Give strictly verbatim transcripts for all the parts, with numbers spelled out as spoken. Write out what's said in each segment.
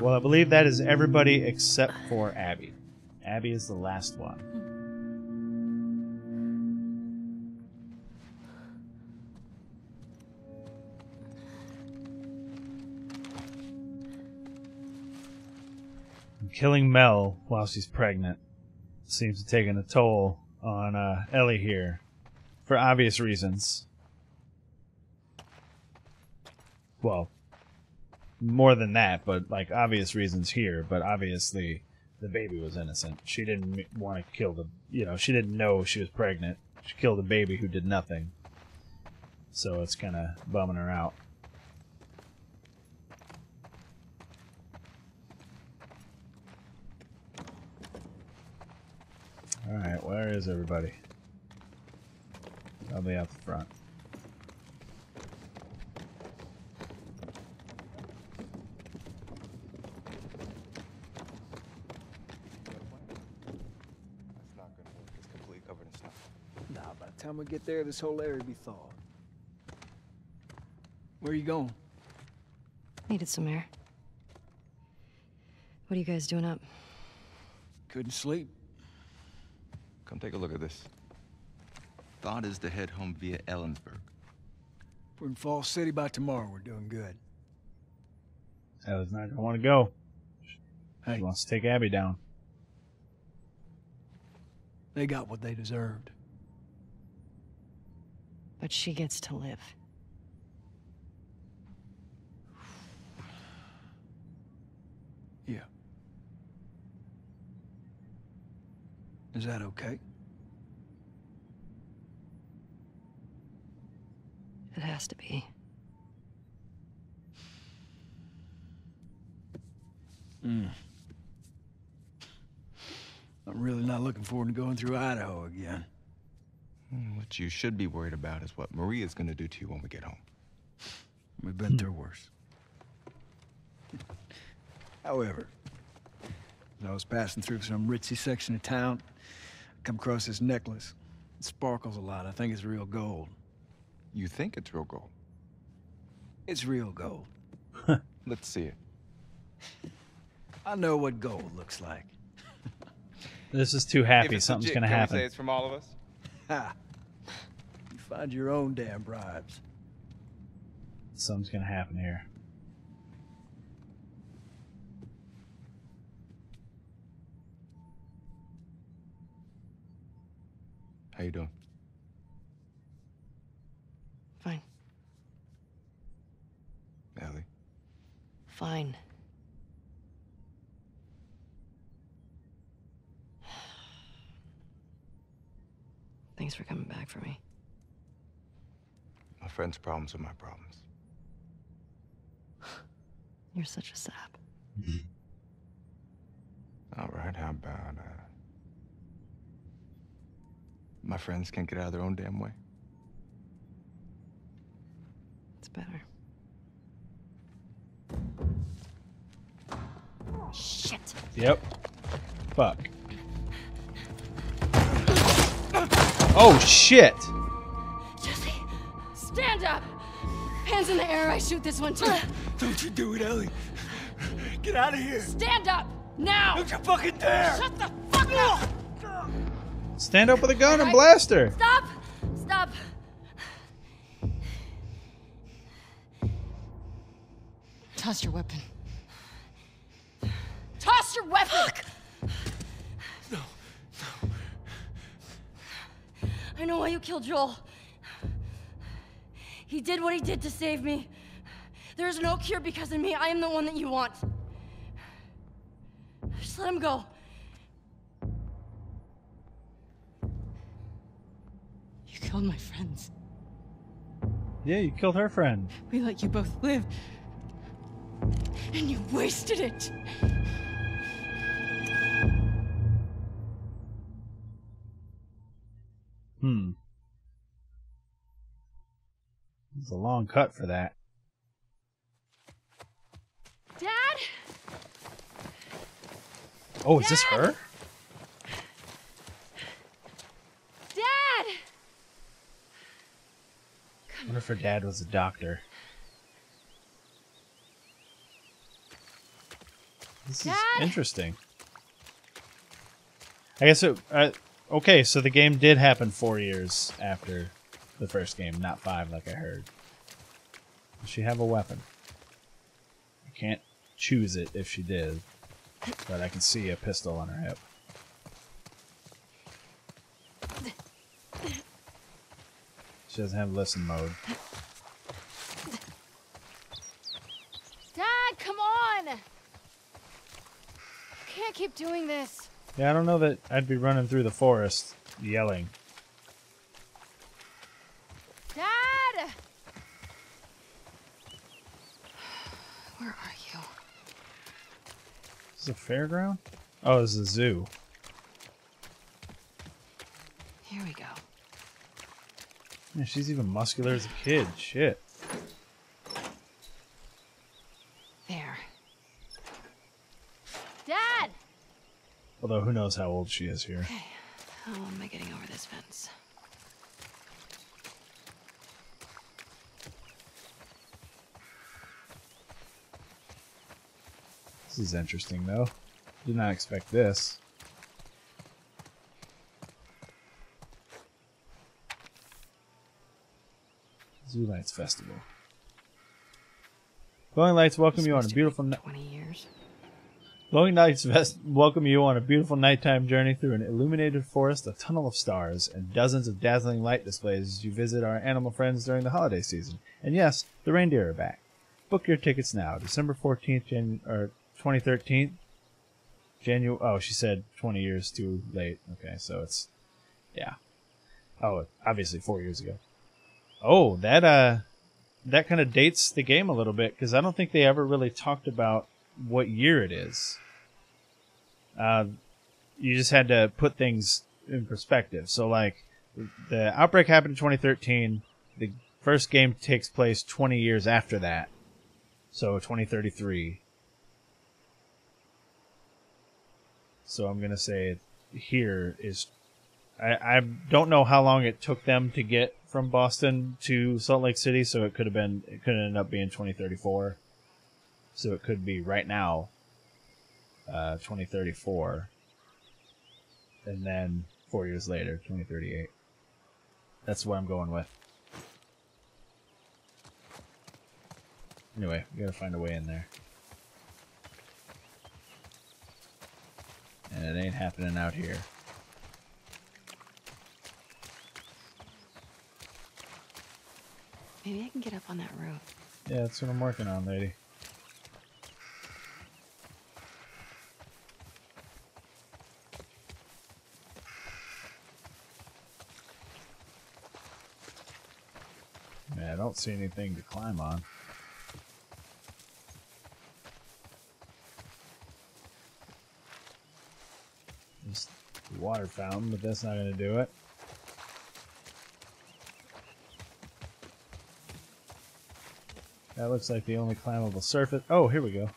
Well, I believe that is everybody except for Abby. Abby is the last one. Killing Mel while she's pregnant seems to have taken a toll on uh, Ellie here, for obvious reasons. Well, more than that, but like obvious reasons here. But obviously, the baby was innocent. She didn't want to kill the, you know, she didn't know she was pregnant. She killed a baby who did nothing. So it's kind of bumming her out. Alright, where is everybody? Probably out the front. That's not gonna work. It's completely covered in snow. Nah, by the time we get there, this whole area will be thawed. Where are you going? Needed some air. What are you guys doing up? Couldn't sleep. Come take a look at this. Thought is to head home via Ellensburg. We're in Fall City by tomorrow. We're doing good. Ellie's not gonna want to go. Hey. She wants to take Abby down. They got what they deserved. But she gets to live. Yeah. Is that okay? It has to be. Mm. I'm really not looking forward to going through Idaho again. What you should be worried about is what Maria's going to do to you when we get home. We've been through worse. However, as I was passing through some ritzy section of town, come across this necklace. It sparkles a lot. I think it's real gold. You think it's real gold? It's real gold. Let's see it. I know what gold looks like. This is too happy. Something's going to happen. Can we say it's from all of us? Ha! You find your own damn bribes. Something's going to happen here. How you doing? Fine. Ellie? Fine. Thanks for coming back for me. My friend's problems are my problems. You're such a sap. All right, how about, uh... my friends can't get out of their own damn way. It's better. Oh, shit. Yep. Fuck. Oh, shit. Jesse, stand up. Hands in the air, I shoot this one too. Don't you do it, Ellie. Get out of here. Stand up, now. Don't you fucking dare. Shut the fuck up. Stand up with a gun and blast her! Stop! Stop! Toss your weapon. Toss your weapon! Fuck. No, no. I know why you killed Joel. He did what he did to save me. There is no cure because of me. I am the one that you want. Just let him go. You killed my friends. Yeah, you killed her friend. We let you both live. And you wasted it. Hmm. It's a long cut for that. Dad? Oh, is Dad? This her? I wonder if her dad was a doctor. This Dad? is interesting. I guess it... Uh, okay, so the game did happen four years after the first game, not five like I heard. Does she have a weapon? I can't choose it if she did, but I can see a pistol on her hip. She doesn't have listen mode. Dad, come on! I can't keep doing this. Yeah, I don't know that I'd be running through the forest yelling. Dad! Where are you? Is this a fairground? Oh, this is a zoo. Here we go. Man, she's even muscular as a kid. Shit. There. Dad! Although, who knows how old she is here. Okay. How am I getting over this fence? This is interesting, though. Did not expect this. Zoo Lights Festival. Glowing lights welcome you on a beautiful night. twenty years. Glowing lights vest welcome you on a beautiful nighttime journey through an illuminated forest, a tunnel of stars, and dozens of dazzling light displays as you visit our animal friends during the holiday season. And yes, the reindeer are back. Book your tickets now. December fourteenth, Jan or twenty thirteen. January. Oh, she said twenty years too late. Okay, so it's yeah. Oh, obviously four years ago. Oh, that uh, that kind of dates the game a little bit, because I don't think they ever really talked about what year it is. Uh, you just had to put things in perspective. So, like, the outbreak happened in twenty thirteen. The first game takes place twenty years after that. So, twenty thirty-three. So, I'm going to say here is... I, I don't know how long it took them to get from Boston to Salt Lake City, so it could have been, it could end up being twenty thirty-four. So it could be right now, uh, twenty thirty-four. And then four years later, twenty thirty-eight. That's what I'm going with. Anyway, we gotta find a way in there. And it ain't happening out here. Maybe I can get up on that roof. Yeah, that's what I'm working on, lady. Man, I don't see anything to climb on. Just a water fountain, but that's not going to do it. That looks like the only climbable surface. Oh, here we go.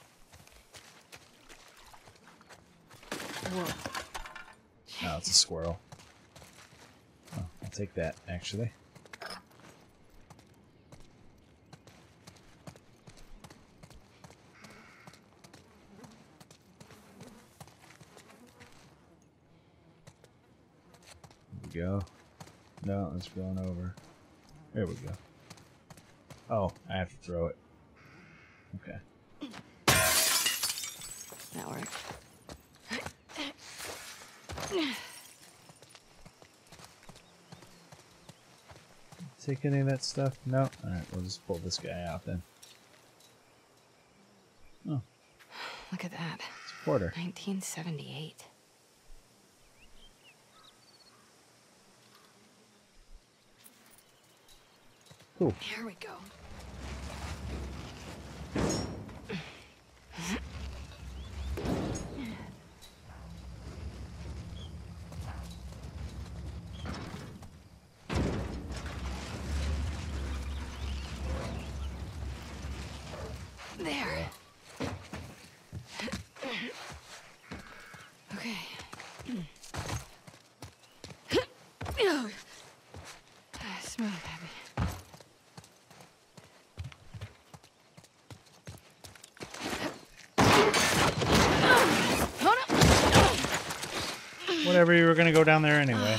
Whoa. Oh, it's a squirrel. Oh, I'll take that, actually. There we go. No, it's going over. There we go. Oh, I have to throw it. Okay. That worked. Take any of that stuff? No? Alright, we'll just pull this guy out then. Oh. Look at that. It's a quarter. nineteen seventy-eight. Cool. Here we go. There. Okay. Uh, smooth, Abby. Whatever, you were going to go down there anyway.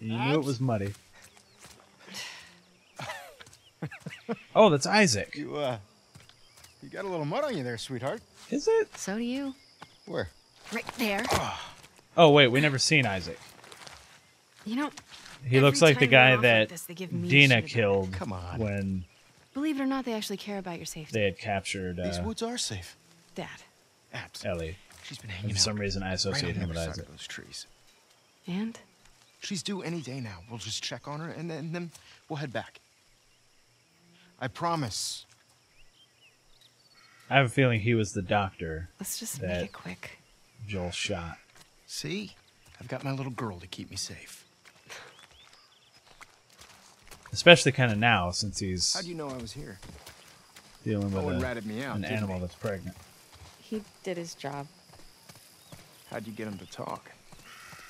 You Oops. knew it was muddy. Oh, that's Isaac. You, uh, you got a little mud on you there, sweetheart. Is it? So do you. Where? Right there. Oh, wait, we never seen Isaac. You know, he looks like the guy that Dina killed. Come on. When, believe it or not, they actually care about your safety. They had captured. Uh, These woods are safe. Dad. Absolutely. Ellie. She's been hanging out. For some reason, I associate him with Isaac. Those trees. And? She's due any day now. We'll just check on her, and then, then we'll head back. I promise. I have a feeling he was the doctor. Let's just make it quick. Joel shot. See? I've got my little girl to keep me safe. Especially kind of now, since he's... How'd you know I was here? Dealing with Owen a, ratted me out, an animal he? that's pregnant. He did his job. How'd you get him to talk?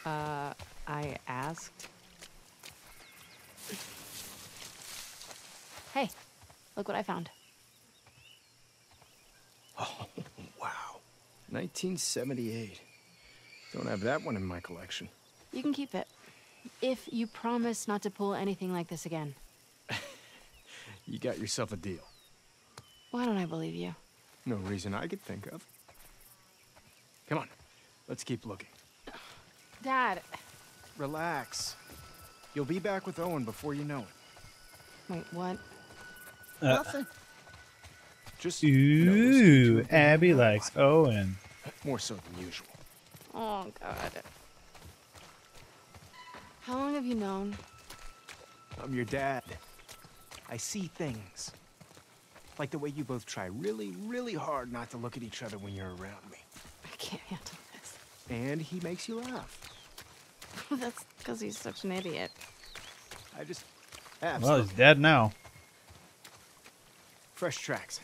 Uh, I asked. Hey, look what I found. Oh, wow. nineteen seventy-eight. Don't have that one in my collection. You can keep it. If you promise not to pull anything like this again. You got yourself a deal. Why don't I believe you? No reason I could think of. Come on, let's keep looking. Dad. Relax. You'll be back with Owen before you know it. Wait, what? Uh, Nothing. Just. Ooh, Abby likes Owen. More so than usual. Oh, God. How long have you known? I'm your dad. I see things. Like the way you both try really, really hard not to look at each other when you're around me. I can't handle this. And he makes you laugh. That's because he's such an idiot. I just... Absolutely. Well, he's dead now. Fresh tracks.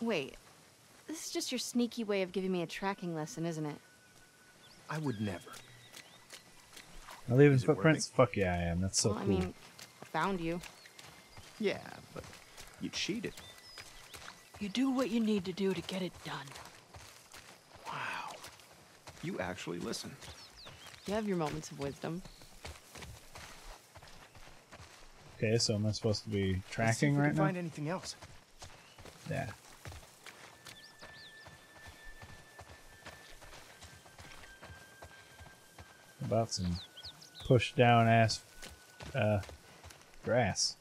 Wait. This is just your sneaky way of giving me a tracking lesson, isn't it? I would never. I leave in footprints? Fuck yeah, I am. That's so well, cool. I mean, I found you. Yeah, but you cheated. You do what you need to do to get it done. Wow. You actually listen. You have your moments of wisdom. Okay, so am I supposed to be tracking right now? Find anything else? Yeah. About some push down ass uh, grass.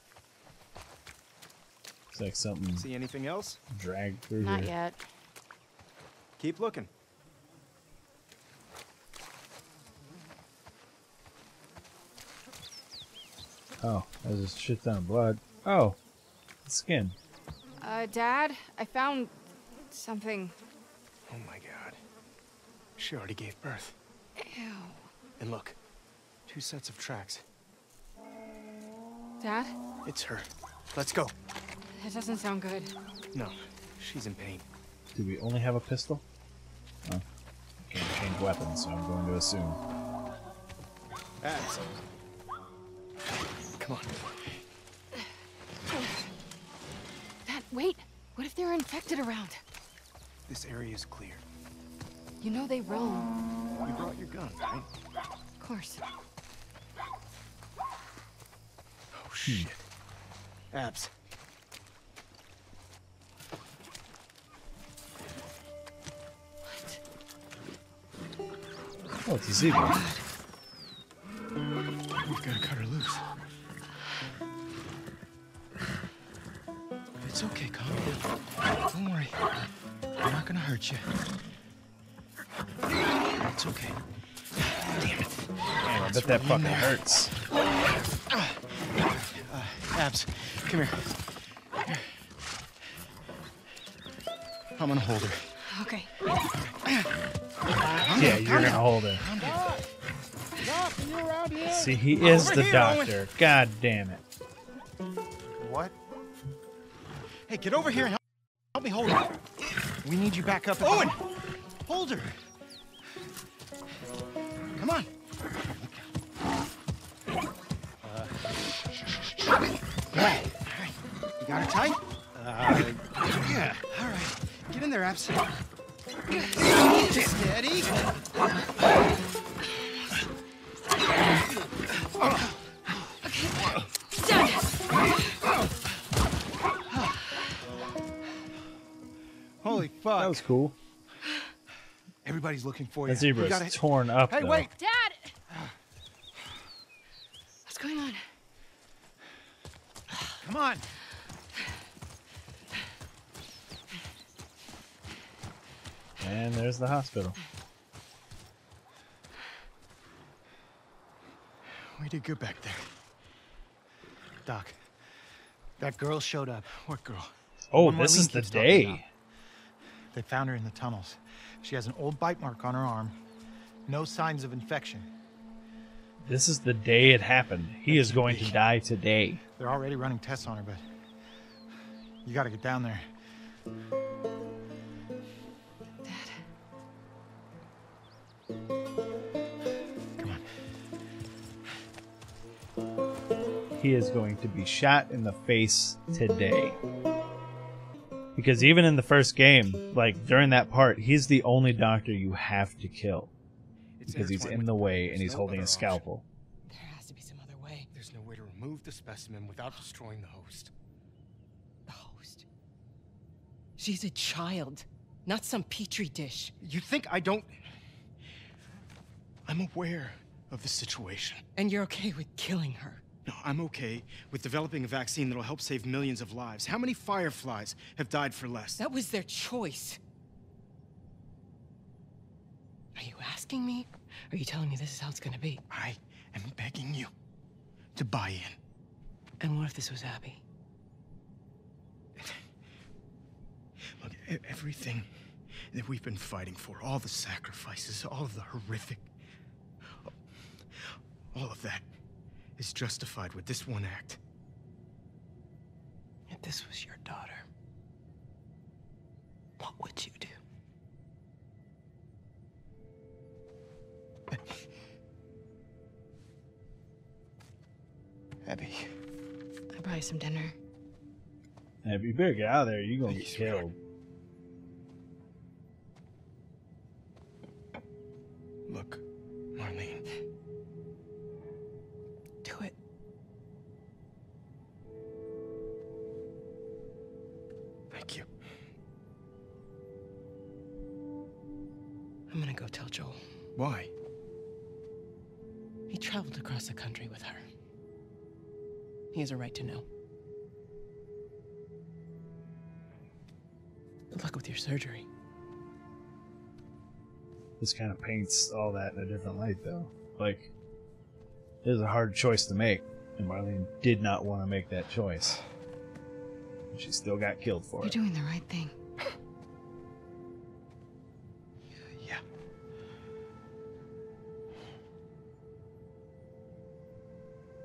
Looks like something. See anything else? Dragged through. Not here. yet. Keep looking. Oh, there's a shit ton of blood. Oh, skin. Uh, Dad, I found something. Oh my God! She already gave birth. Ew. And look, two sets of tracks. Dad? It's her. Let's go. That doesn't sound good. No, she's in pain. Do we only have a pistol? Oh. Can't change weapons, so I'm going to assume. That's... Come on. Dad, wait! What if they're infected around? This area is clear. You know they roam. You brought your gun, right? Of course. Oh shit. Hmm. Abs. What? Oh, it's a zebra. We've got to cut her loose. It's okay, calm down. Don't worry. I'm not gonna hurt you. It's okay. Damn it. Man, I bet that fucking hurts. Uh, Abs, come here. here. I'm gonna hold her. Okay. Yeah, you're gonna hold her. Stop. Stop. You're out here. See, he is Over the here, doctor. Owen. God damn it. What? Hey, get over here and help, help me hold her. We need you back up. Owen! Hold her! Come on! Uh, right. You got her tight? Uh, yeah. All right. Get in there, Abs. Steady. fuck. That was cool. Everybody's looking for you. That zebra's gotta... torn up. Hey, though. Wait! Dad! What's going on? Come on! And there's the hospital. We did good back there. Doc, that girl showed up. What girl? Oh, this is the day. They found her in the tunnels. She has an old bite mark on her arm. No signs of infection. This is the day it happened. He is going to die today. They're already running tests on her, but you got to get down there. He is going to be shot in the face today. Because even in the first game, like during that part, he's the only doctor you have to kill. Because he's in the way and he's holding a scalpel. There has to be some other way. There's no way to remove the specimen without destroying the host. The host? She's a child, not some petri dish. You think I don't... I'm aware of the situation. And you're okay with killing her? No, I'm okay with developing a vaccine that'll help save millions of lives. How many Fireflies have died for less? That was their choice. Are you asking me? Or are you telling me this is how it's gonna be? I am begging you to buy in. And what if this was Abby? Look, everything that we've been fighting for, all the sacrifices, all of the horrific... all of that... is justified with this one act. If this was your daughter, what would you do? Abby. I brought you some dinner. Abby, you better get out of there. You're gonna get killed. Look, Marlene. I'm gonna go tell Joel. Why? He traveled across the country with her. He has a right to know. Good luck with your surgery. This kind of paints all that in a different light, though. Like, it was a hard choice to make, and Marlene did not want to make that choice. And she still got killed for it. You're doing the right thing.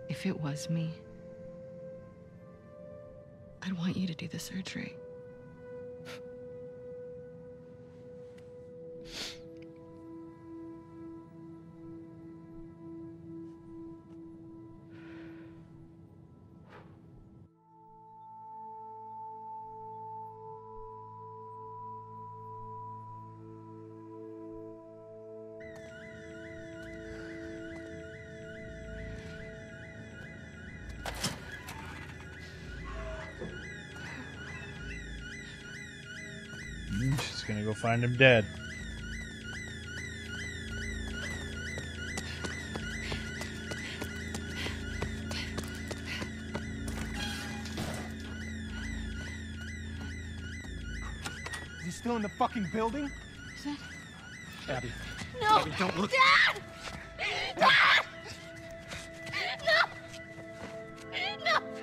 If it was me, I'd want you to do the surgery. Find him dead. Is he still in the fucking building? Is that... Abby. No! Abby, don't look. Dad! Dad! No! No!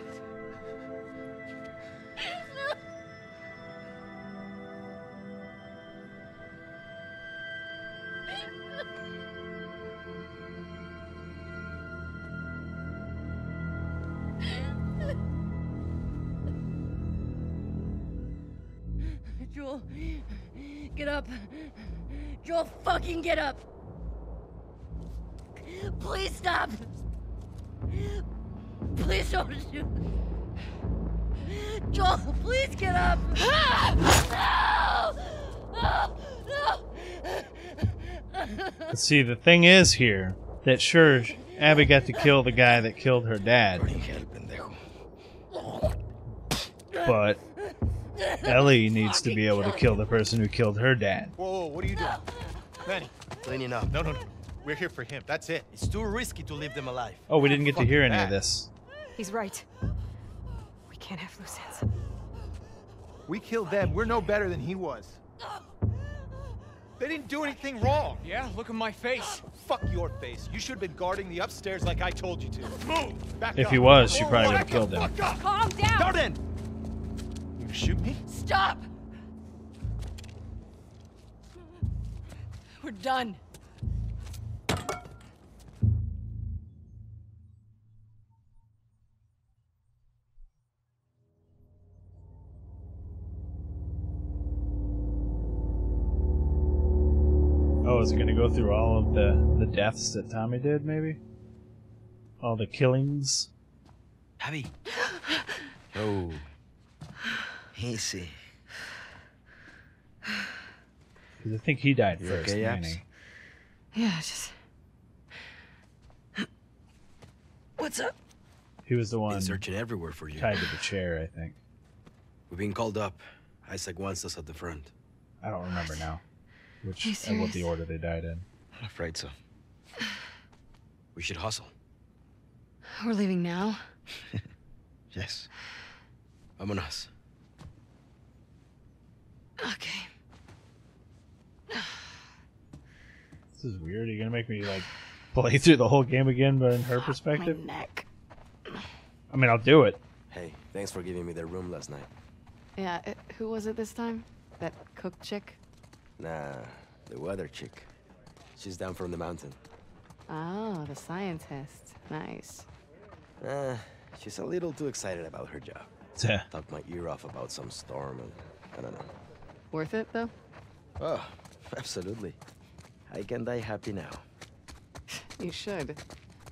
Joel, fucking get up! Please stop! Please don't shoot! Joel, please get up! No! No! No! See, the thing is here that sure, Abby got to kill the guy that killed her dad. But Ellie needs to be able to kill the person who killed her dad. Whoa, whoa, what are you doing? Manny. Cleaning up. No, no, no. We're here for him. That's it. It's too risky to leave them alive. Oh, we didn't get Fucking to hear any bad. of this. He's right. We can't have loose ends. We killed them. We're no better than he was. They didn't do anything wrong. Yeah, look at my face. Fuck your face. You should have been guarding the upstairs like I told you to. Move! Back if up. he was, she probably would have killed him. Calm down! Jordan! You gonna shoot me? Stop! We're done. Is it going to go through all of the, the deaths that Tommy did, maybe? All the killings? Abby. Oh. Easy. Because I think he died you first, okay, Manny. Yeah, just... What's up? He was the one been searching everywhere for you. Tied to the chair, I think. We've been called up. Isaac wants us at the front. I don't remember now. Which and what the order they died in. Not afraid so. We should hustle. We're leaving now? Yes. Vamonos. Okay. This is weird. Are you gonna make me like play through the whole game again, but in her perspective? My neck. I mean, I'll do it. Hey, thanks for giving me their room last night. Yeah. It, who was it this time? That cook chick? Nah, the weather chick. She's down from the mountain. Oh, the scientist. Nice. Uh, she's a little too excited about her job. Talked my ear off about some storm and I don't know. Worth it, though? Oh, absolutely. I can die happy now. You should.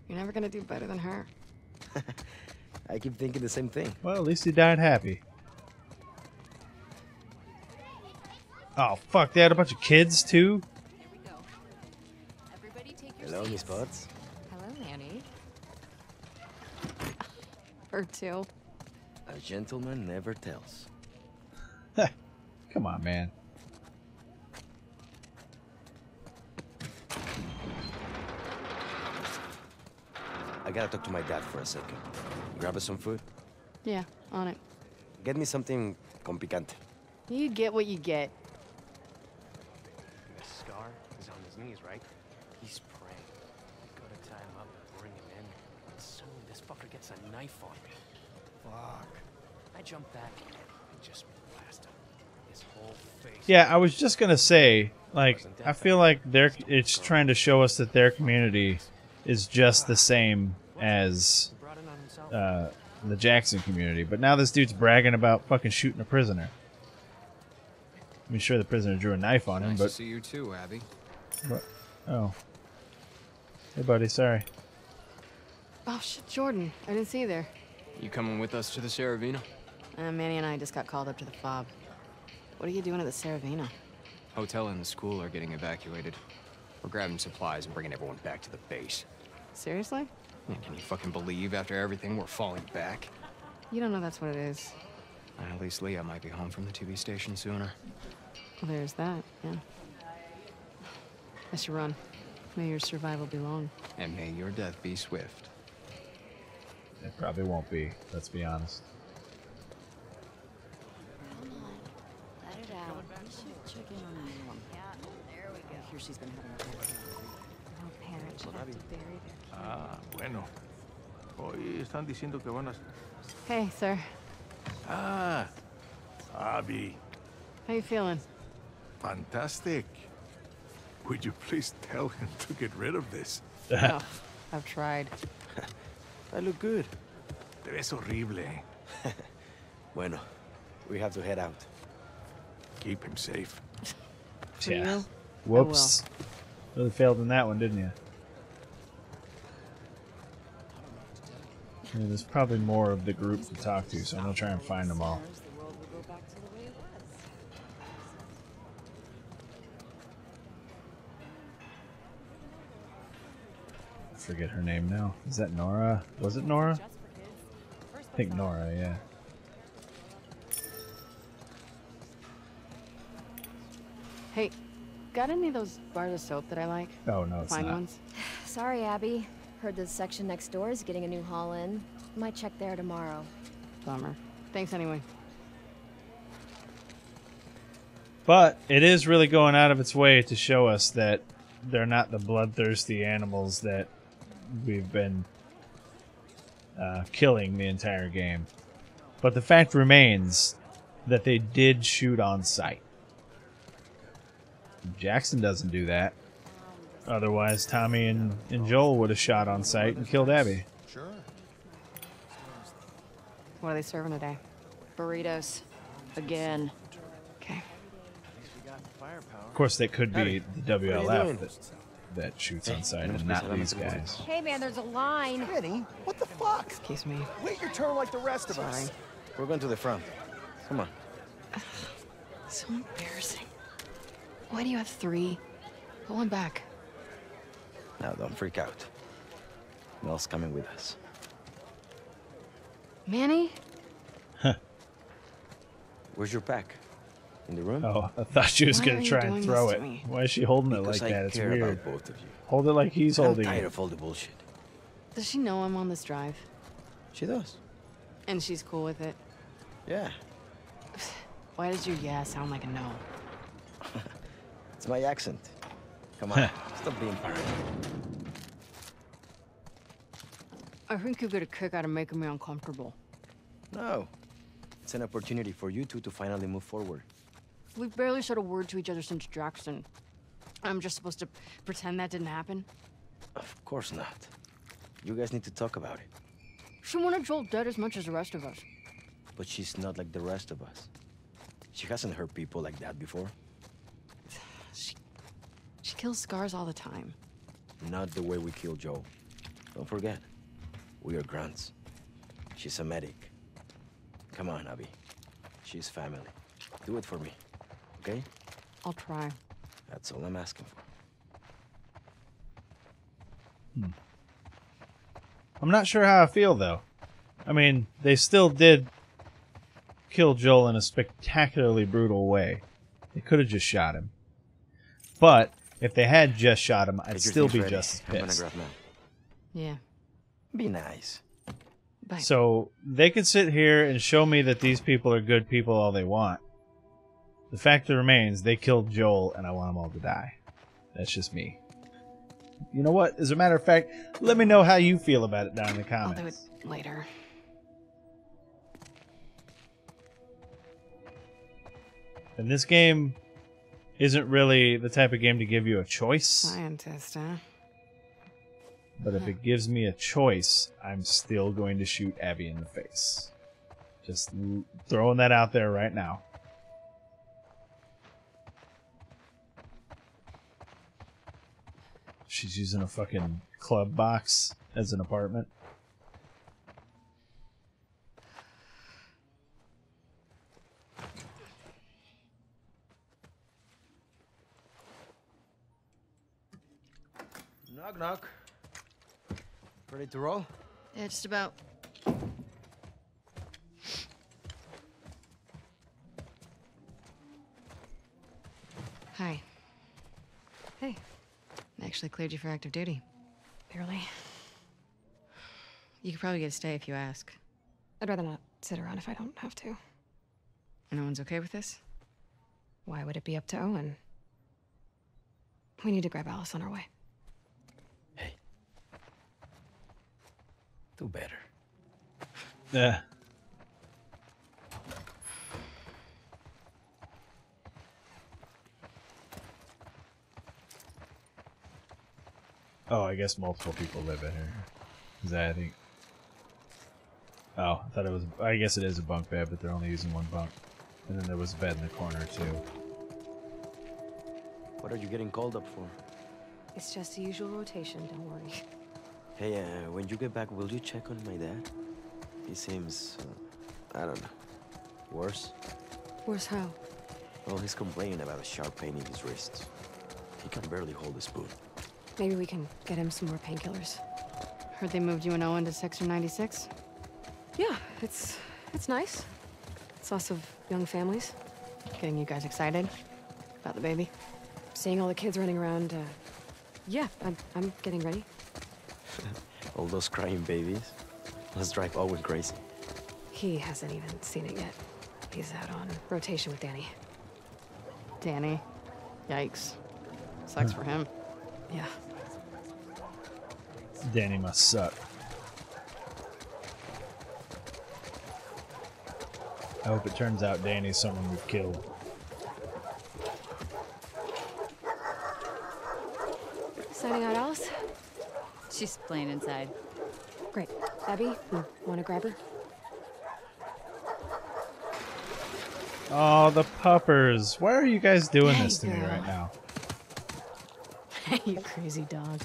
You're never gonna do better than her. I keep thinking the same thing. Well, at least you died happy. Oh fuck! They had a bunch of kids too. Here we go. Everybody take your Hello, Miss Butts. Hello, Manny. Her too. A gentleman never tells. Come on, man. I gotta talk to my dad for a second. Grab us some food. Yeah, on it. Get me something con picante. You get what you get. Knees, right? He's praying. Go to tie him up and bring him in. And soon this fucker gets a knife on me. Fuck. I jump back and just blast him. His whole face. Yeah, I was just gonna say, like, I feel like they're it's trying to show us that their community is just the same as uh, the Jackson community. But now this dude's bragging about fucking shooting a prisoner. I mean, sure, the prisoner drew a knife on him, but. Nice to see you too, Abby. What? Oh. Hey, buddy, sorry. Oh, shit, Jordan. I didn't see you there. You coming with us to the Seravena? Uh, Manny and I just got called up to the F O B. What are you doing at the Seravena? Hotel and the school are getting evacuated. We're grabbing supplies and bringing everyone back to the base. Seriously? Man, can you fucking believe after everything we're falling back? You don't know that's what it is. Uh, at least Leah might be home from the T V station sooner. Well, there's that, yeah. I should run. May your survival be long. And may your death be swift. It probably won't be, let's be honest. Come on. Let it out. We should check in on everyone. Yeah, there we go. I hear she's been having a good time. No parents have to bury their kids. Ah, bueno. Hoy están diciendo que van a... Hey, sir. Ah, Abby. How you feeling? Fantastic. Would you please tell him to get rid of this? Oh, I've tried. I look good. Te ves horrible. Bueno, we have to head out. Keep him safe. Yeah. Whoops. Really failed in that one, didn't you? Yeah, there's probably more of the group to talk to, so I'm gonna try and find them all. Forget her name now. Is that Nora? Was it Nora? I think Nora, yeah. Hey, got any of those bars of soap that I like? Oh, no, it's fine not. Ones? Sorry, Abby. Heard the section next door is getting a new haul in. Might check there tomorrow. Bummer. Thanks anyway. But it is really going out of its way to show us that they're not the bloodthirsty animals that we've been uh, killing the entire game. But the fact remains that they did shoot on sight. Jackson doesn't do that. Otherwise, Tommy and, and Joel would have shot on sight and killed Abby. Sure. What are they serving today? Burritos. Again. Okay. Of course, that could be the W L F that, that shoots on sight and not these guys. Hey, man, there's a line. Manny, what the fuck? Excuse me. Wait your turn like the rest of us. We're going to the front. Come on. Ugh, so embarrassing. Why do you have three? Put one back. Now don't freak out. Mel's coming with us. Manny? Huh. Where's your pack? In the room? Oh, I thought she was going to try and throw it. Why is she holding it like that? It's weird. Both of you. Hold it like he's holding it. I'm tired of all the bullshit. Does she know I'm on this drive? She does. And she's cool with it? Yeah. Why did your yeah sound like a no? It's my accent. Come on, stop being paranoid. I think you get a kick out of making me uncomfortable. No. It's an opportunity for you two to finally move forward. We barely said a word to each other since Jackson. I'm just supposed to pretend that didn't happen? Of course not. You guys need to talk about it. She wanted Joel dead as much as the rest of us. But she's not like the rest of us. She hasn't hurt people like that before. She, she kills Scars all the time. Not the way we kill Joel. Don't forget, we are grunts. She's a medic. Come on, Abby. She's family. Do it for me, okay? I'll try. That's all I'm asking for. Hmm. I'm not sure how I feel, though. I mean, they still did kill Joel in a spectacularly brutal way. They could have just shot him. But if they had just shot him, I'd still be ready. Just as pissed. Yeah. Be nice. Bye. So they could sit here and show me that these people are good people all they want. The fact remains, they killed Joel, and I want them all to die. That's just me. You know what? As a matter of fact, let me know how you feel about it down in the comments. I'll do it later. And this game isn't really the type of game to give you a choice. Scientist, huh? But if it gives me a choice, I'm still going to shoot Abby in the face. Just throwing that out there right now. She's using a fucking club box as an apartment. Knock, knock. Ready to roll? Yeah, just about. Hi. Hey. I actually cleared you for active duty. Barely. You could probably get a stay if you ask. I'd rather not sit around if I don't have to. No one's okay with this? Why would it be up to Owen? We need to grab Alice on our way. Do better. Yeah. Oh, I guess multiple people live in here. Is that, I think. Oh, I thought it was. I guess it is a bunk bed, but they're only using one bunk. And then there was a bed in the corner, too. What are you getting called up for? It's just the usual rotation, don't worry. Hey, uh, when you get back, will you check on my dad? He seems, uh, I don't know, worse? Worse how? Well, he's complaining about a sharp pain in his wrists. He can barely hold a spoon. Maybe we can get him some more painkillers. Heard they moved you and Owen to Section ninety-six? Yeah, it's, it's nice. It's lots of young families. Getting you guys excited? about the baby. Seeing all the kids running around, uh, yeah, I'm, I'm getting ready. All those crying babies. Let's drive Owen crazy. He hasn't even seen it yet. He's out on rotation with Danny. Danny? Yikes. Sucks for him. Yeah. Danny must suck. I hope it turns out Danny's someone we've killed. Signing out, Alice? She's playing inside. Great. Abby, you want to grab her? Oh, the puppers. Why are you guys doing there this to go. me right now? You crazy dog.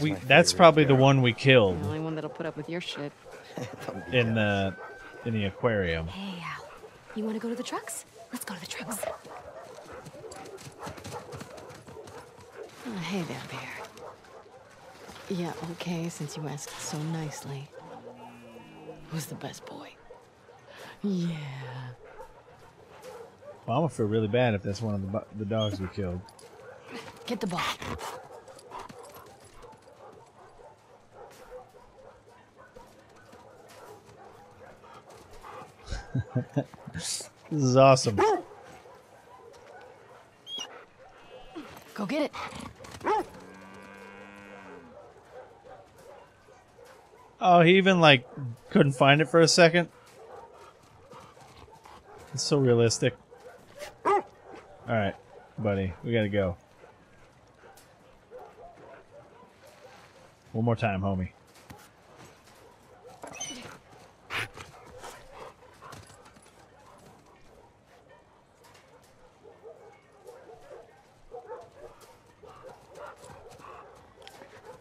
We, that's probably girl. the one we killed. The only one that'll put up with your shit. in the in the aquarium. Hey, Al. You want to go to the trucks? Let's go to the trucks. Oh, hey there, Bear. Yeah, okay, since you asked so nicely. Who's the best boy? Yeah. Well, I'm gonna feel really bad if that's one of the, the dogs we killed. Get the ball. This is awesome. Go get it. Oh, he even like couldn't find it for a second. It's so realistic. All right, buddy, we gotta go. One more time, homie.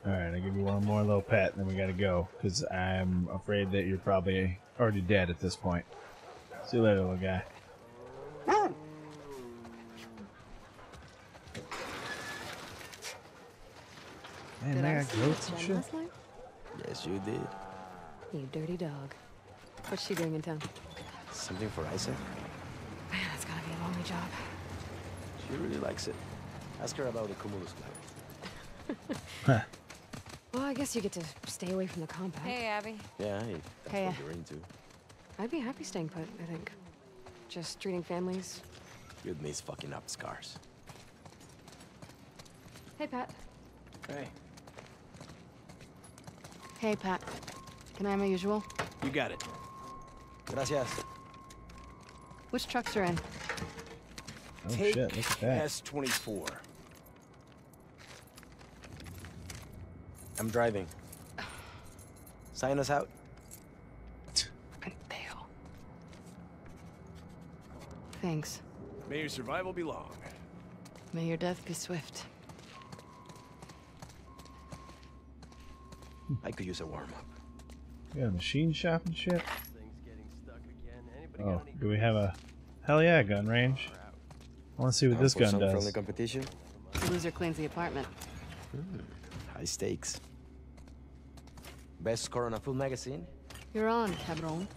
Alright, I'll give you one more little pat and then we gotta go. Because I'm afraid that you're probably already dead at this point. See you later, little guy. Man, I got goats and shit. Yes, you did. You dirty dog. What's she doing in town? Something for Isaac. Man, that's gotta be a lonely job. She really likes it. Ask her about the cumulus cloud. Huh. Well, I guess you get to stay away from the compound. Hey, Abby. Yeah, hey, that's hey, what you're into. I'd be happy staying put, I think. Just treating families. Good knees fucking up, Scars. Hey, Pat. Hey. Hey, Pat. Can I have my usual? You got it. Gracias. Which trucks are in? Oh, take shit, look at that. S twenty-four. I'm driving. Sign us out. Pendejo. Thanks. May your survival be long. May your death be swift. I could use a warm-up. Yeah, machine shop and shit. Oh, do we have a... Hell yeah, gun range. I want to see what this gun does. From the competition? The loser cleans the apartment. Mm, high stakes. Best score on a full magazine? You're on, cabron.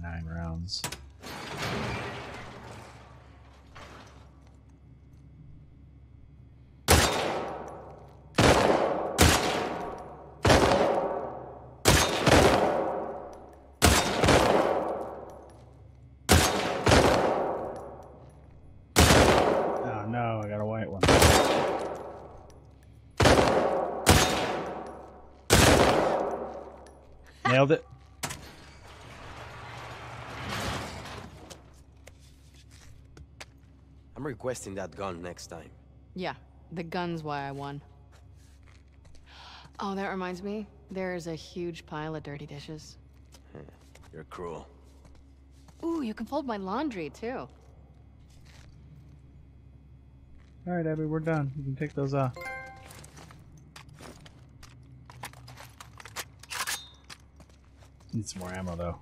Nine rounds. Nailed it. I'm requesting that gun next time. Yeah, the gun's why I won. Oh, that reminds me. There's a huge pile of dirty dishes. You're cruel. Ooh, you can fold my laundry, too. Alright, Abby, we're done. You can take those off. Need some more ammo, though.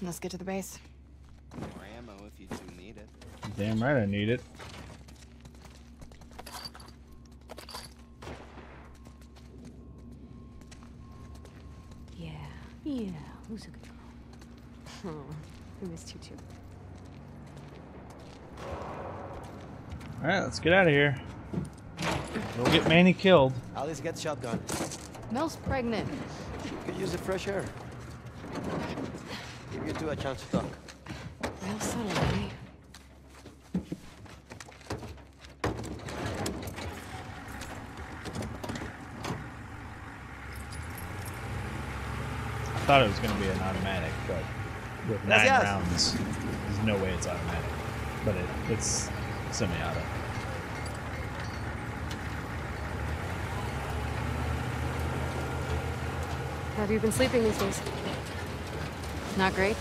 Let's get to the base. More ammo if you do need it. Damn right I need it. Yeah, who's a good girl? Oh, I missed you too. Alright, let's get out of here. We'll get Manny killed. Alice gets shotgun. Mel's pregnant. You could use the fresh air. Give you two a chance to talk. Real subtle, eh? I thought it was going to be an automatic, but with nine yes. rounds, there's no way it's automatic. But it, it's semi-auto. How have you been sleeping these days? Not great?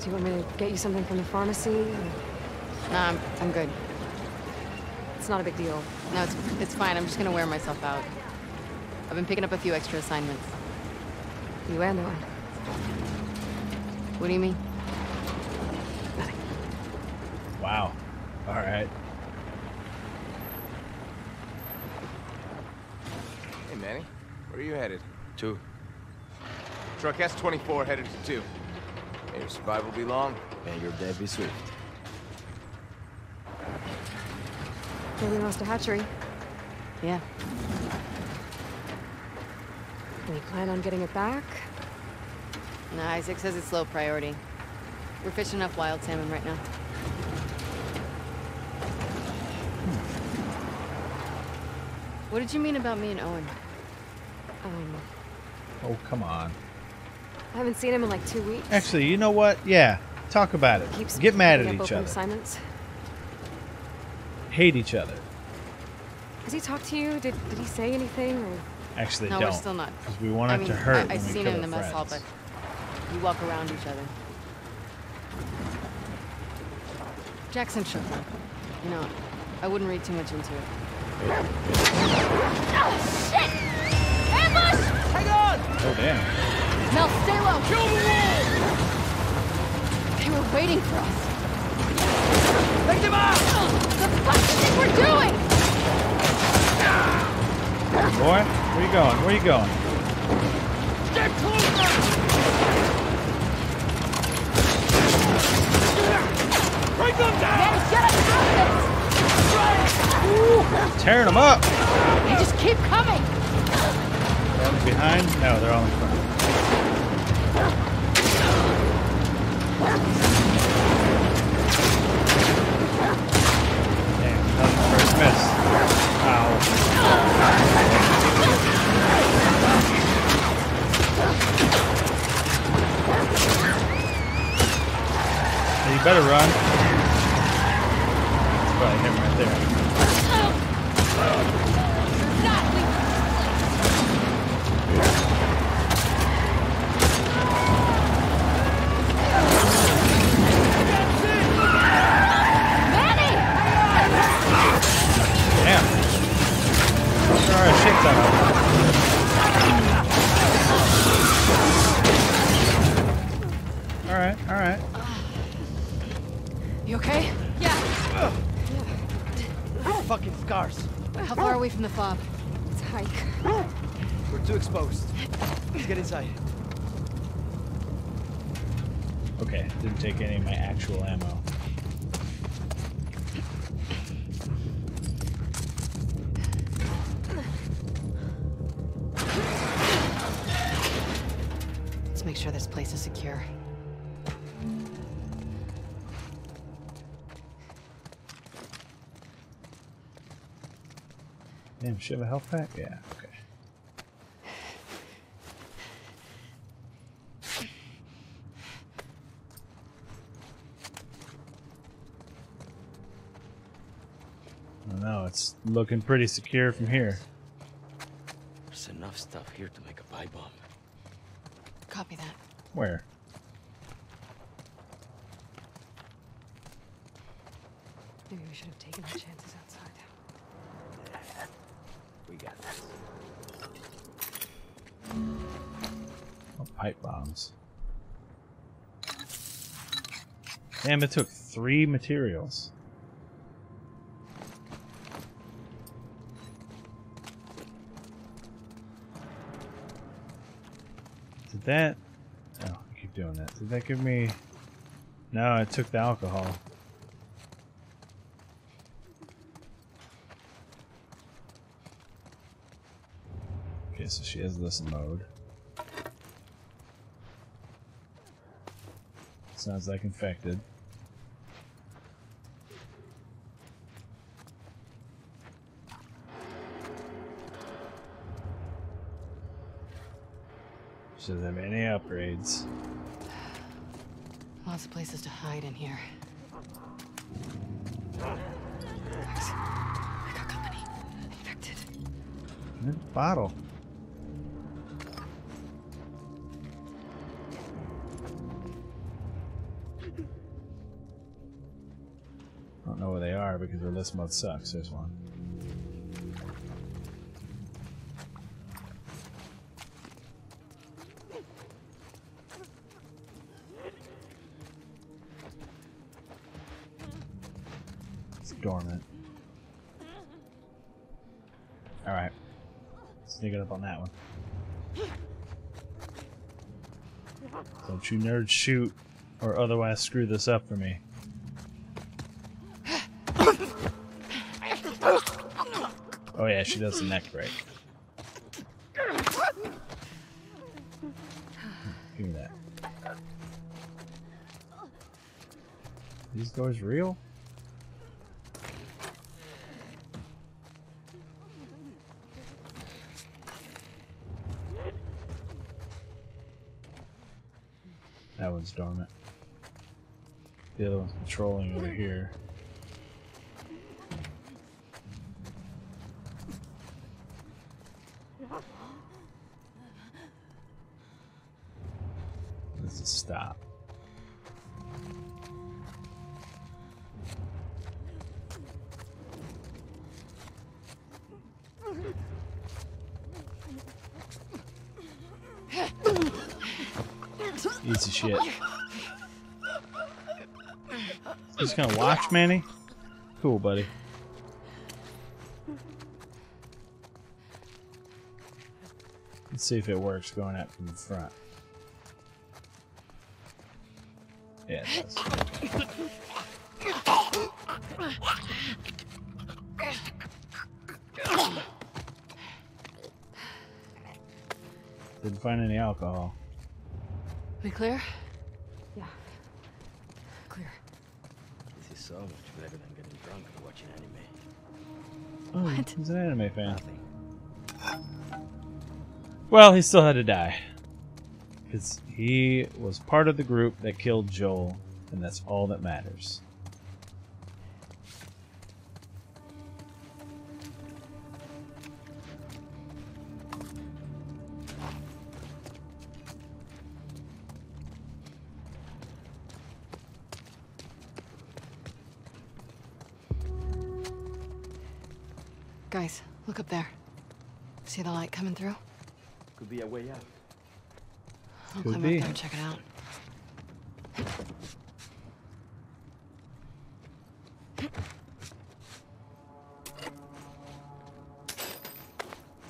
Do you want me to get you something from the pharmacy? Or... Nah, I'm, I'm good. It's not a big deal. No, it's, it's fine. I'm just gonna wear myself out. I've been picking up a few extra assignments. You and Owen. What do you mean? Nothing. Wow. All right. Manny, where are you headed? Two. Truck S twenty-four headed to two. May your survival be long, and your dead be swift. Really lost a hatchery. Yeah. Any plan on getting it back? No, Isaac says it's low priority. We're fishing up wild salmon right now. What did you mean about me and Owen? Um, oh, come on. I haven't seen him in like two weeks. Actually, you know what? Yeah, talk about it. Keeps Get mad at each other. Assignments. Hate each other. Has he talked to you? Did, did he say anything? Or? Actually, no, don't. We're still not. Because we wanted I mean, to hurt. I, I've seen him in the friends. mess hall, but you walk around each other. Jackson shook me. You know, I wouldn't read too much into it. Oh, shit! Hang on! Oh, damn. Mel, stay low! Kill the wall! They were waiting for us. Take them out! The fuck do you think we're doing? Hey, boy, where you going? Where you going? Stay closer! Break them down! Man, get us out of this! Tearing them up! They just keep coming! Behind? No, they're all in front. Damn, that was the first miss. Ow. You better run. That's probably him right there. Not Alright, alright. You okay? Yeah. Ugh. Oh, fucking Scars. How far are we from the F O B? It's a hike. We're too exposed. Let's get inside. Okay, didn't take any of my actual ammo. Make sure this place is secure. Damn, she have a health pack? Yeah, okay. I don't know, it's looking pretty secure from here. There's enough stuff here to make a pipe bomb. Copy that. Where? Maybe we should have taken the chances outside. We got this. Oh, pipe bombs. Damn, it took three materials. did that. Oh, I keep doing that. Did that give me... No, it took the alcohol. Okay, so she has listen mode. Sounds like infected. She doesn't have any upgrades. Lots of places to hide in here. Guys, I got company. Infected. Good bottle. I don't know where they are because their list mode sucks. There's one. Dormant. Alright. Sneak it up on that one. Don't you nerds shoot or otherwise screw this up for me. Oh yeah, she does the neck break. Give me that. Are these doors real? That one's dormant. The other one's patrolling over here. This is stop. Easy shit. Just gonna watch, Manny? Cool, buddy. Let's see if it works going out from the front. Yeah, it does. Didn't find any alcohol. We clear? Yeah. Clear. This is so much better than getting drunk and watching anime. Oh, what? He's an anime fan. Nothing. Well, he still had to die. Because he was part of the group that killed Joel, and that's all that matters. Guys, look up there. See the light coming through? Could be a way out. I'll climb up there and check it out.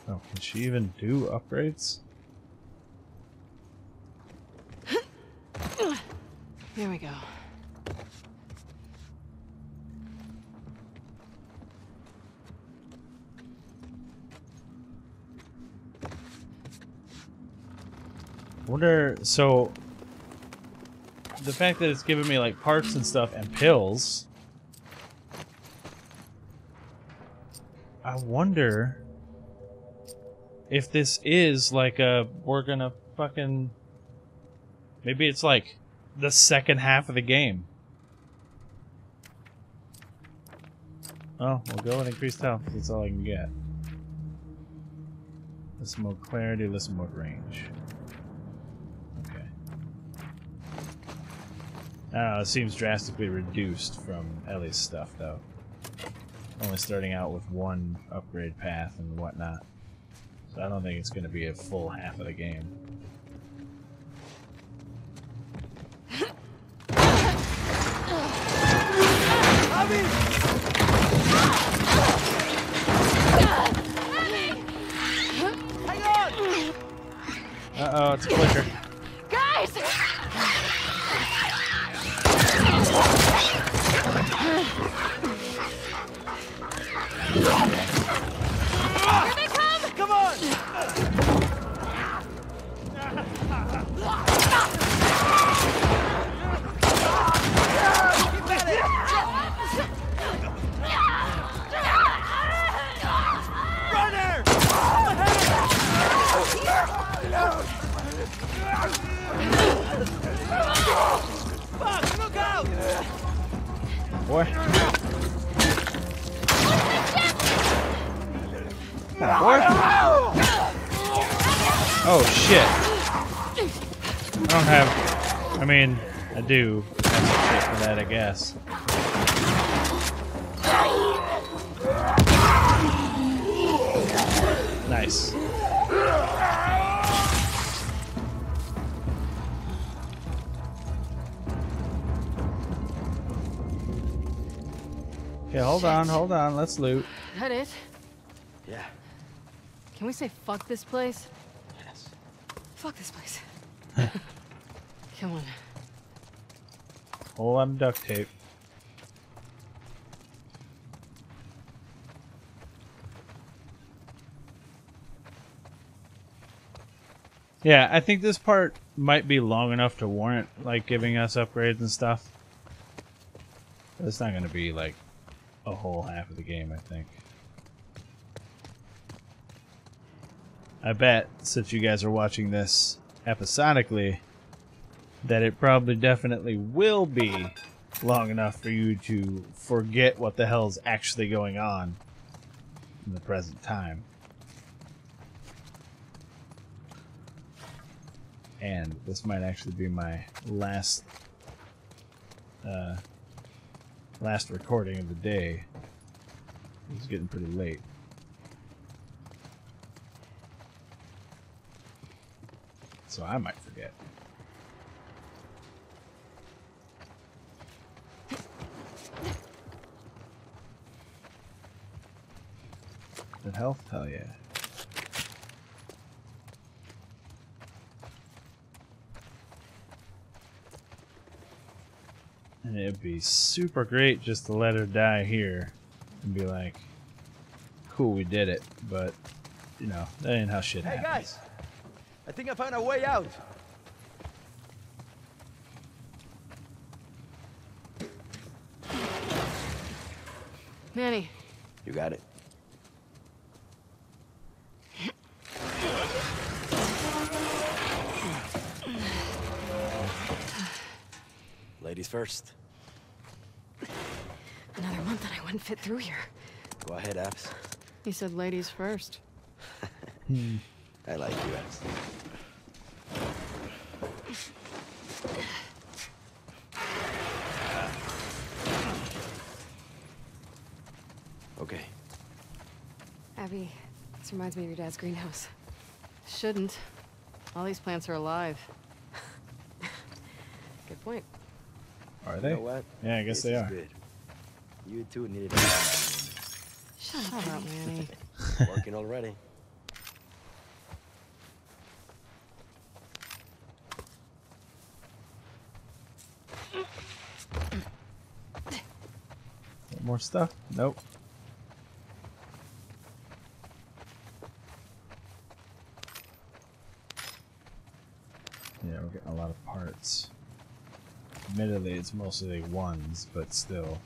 Oh, can she even do upgrades? There we go. Wonder, so the fact that it's giving me like parts and stuff and pills, I wonder if this is like a we're gonna fucking maybe it's like the second half of the game. Oh, we'll go and increase health. That's all I can get. Less more clarity, less more range. I don't know, it seems drastically reduced from Ellie's stuff, though. Only starting out with one upgrade path and whatnot. So I don't think it's going to be a full half of the game. Uh-oh, it's a clicker. boy. Atta boy. Oh, shit. I don't have... I mean, I do have some shit for that, I guess. Nice. Okay, hold on, hold on. Let's loot. That it? Yeah. Can we say fuck this place? Yes. Fuck this place. Come on. Oh, I'm duct tape. Yeah, I think this part might be long enough to warrant like giving us upgrades and stuff. But it's not gonna be like a whole half of the game, I think. I bet, since you guys are watching this episodically, that it probably definitely will be long enough for you to forget what the hell's actually going on in the present time. And this might actually be my last uh, last recording of the day. It's getting pretty late. So I might forget. Good health? Hell yeah. And it'd be super great just to let her die here and be like, cool, we did it, but, you know, that ain't how shit happens. Hey, guys! I think I found a way out! Manny. You got it. Ladies first. Another month and I wouldn't fit through here. Go ahead, Abs. He said ladies first. hmm. I like you, Abs. Okay. Abby, this reminds me of your dad's greenhouse. Shouldn't. All these plants are alive. Good point. Are they? You know what? Yeah, I guess this they are. Good. You too needed. Shut up, Manny. Working already. More stuff? Nope. Yeah, we're getting a lot of parts. Admittedly, it's mostly ones, but still.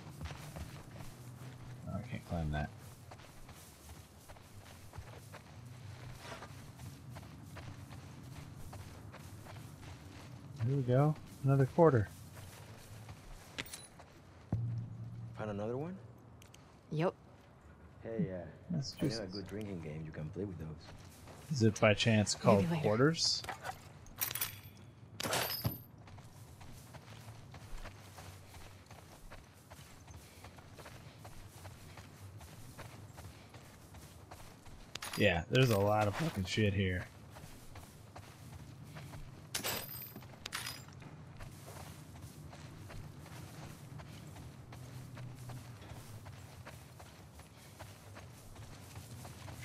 Oh, I can't climb that. Here we go. Another quarter. Found another one? Yep. Hey, uh, I know a good drinking game you can play with those. Is it by chance called quarters? Yeah, there's a lot of fucking shit here.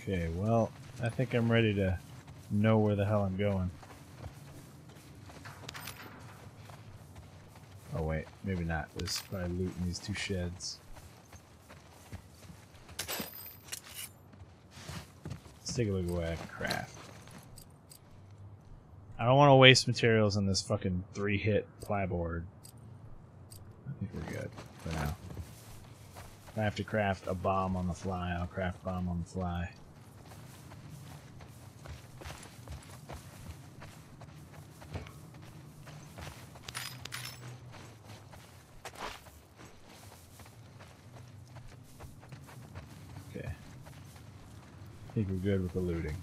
Okay, well, I think I'm ready to know where the hell I'm going. Oh wait, maybe not. This is probably looting these two sheds. Let's take a look at what I can craft. I don't want to waste materials on this fucking three-hit plyboard. I think we're good for now. If I have to craft a bomb on the fly, I'll craft bomb on the fly. I think we're good with the looting.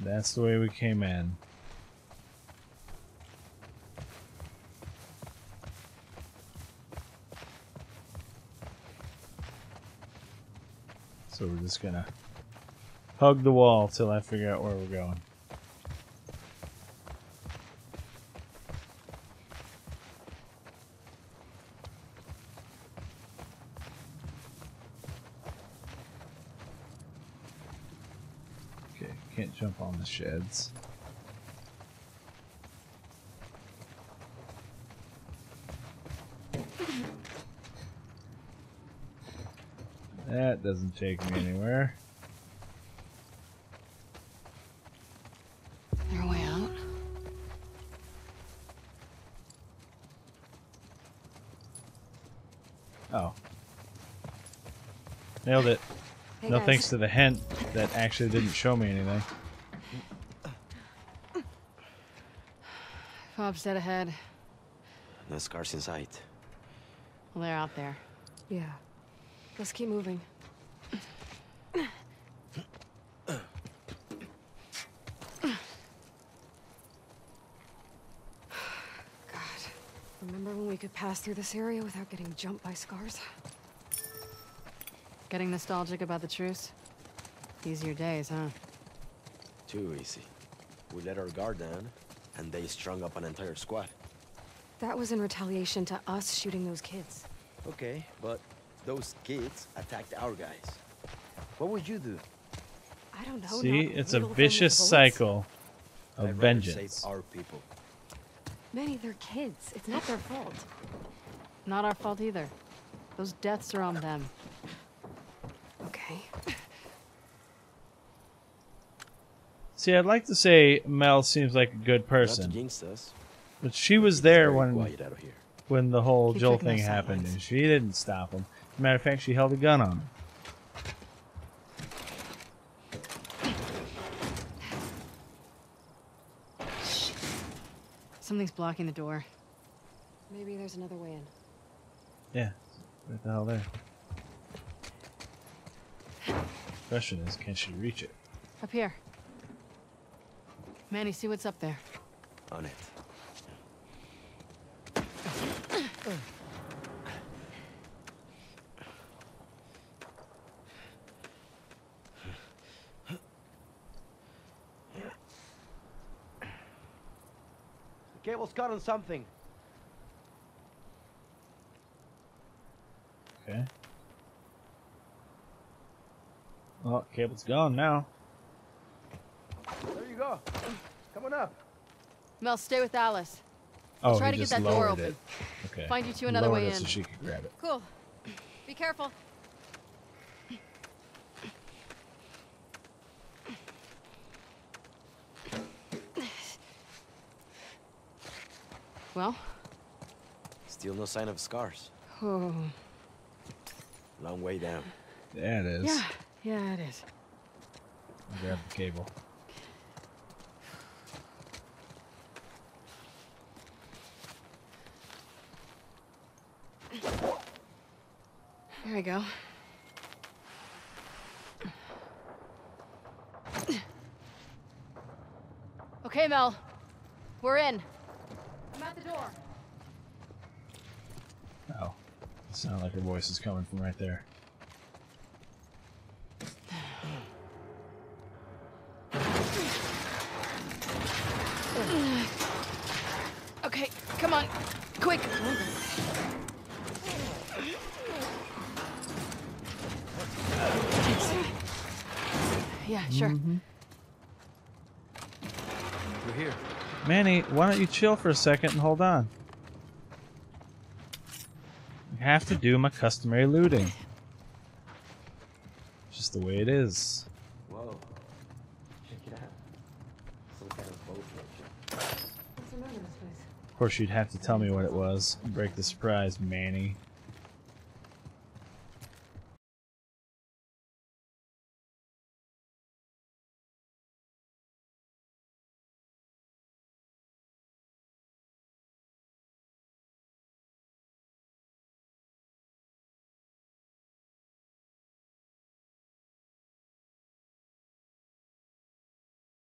That's the way we came in. So we're just gonna hug the wall till I figure out where we're going. Okay, can't jump on the sheds. That doesn't take me anywhere. Your way out. Oh. Nailed it. Hey no guys. Thanks to the hint that actually didn't show me anything. F O B's dead ahead. No scars in sight. Well, they're out there. Yeah. Let's keep moving. God. Remember when we could pass through this area without getting jumped by scars? Getting nostalgic about the truce? Easier days, huh? Too easy. We let our guard down, and they strung up an entire squad. That was in retaliation to us shooting those kids. Okay, but... those kids attacked our guys. What would you do? I don't know. See, it's a vicious cycle of vengeance. Save our people. Manny, they're kids. It's not their fault. Not our fault either. Those deaths are on them. Okay. See, I'd like to say Mel seems like a good person. Not to jinx us, but she was there when when the whole Joel thing happened, and she didn't stop him. As a matter of fact, she held a gun on him. Something's blocking the door. Maybe there's another way in. Yeah, what the hell there? The question is, can she reach it? Up here. Manny, see what's up there. On it. Cable's caught on something. Okay. Oh, cable's gone now. There you go. Come on up. Mel, stay with Alice. Oh, try to get that door open. Okay. Find you two another way in. So she can grab it. Cool. Be careful. Well? Still no sign of scars. Oh. Long way down. Yeah, it is. Yeah, yeah, it is. I'll grab the cable. There we go. Okay, Mel. We're in. I'm at the door. Oh. It sounded like her voice is coming from right there. Okay, come on. Quick. Yeah, sure. Mm-hmm. We're here. Manny, why don't you chill for a second and hold on? I have to do my customary looting. Just the way it is. Whoa. Check it out. Some kind of boat picture. Of course, you'd have to tell me what it was. Break the surprise, Manny.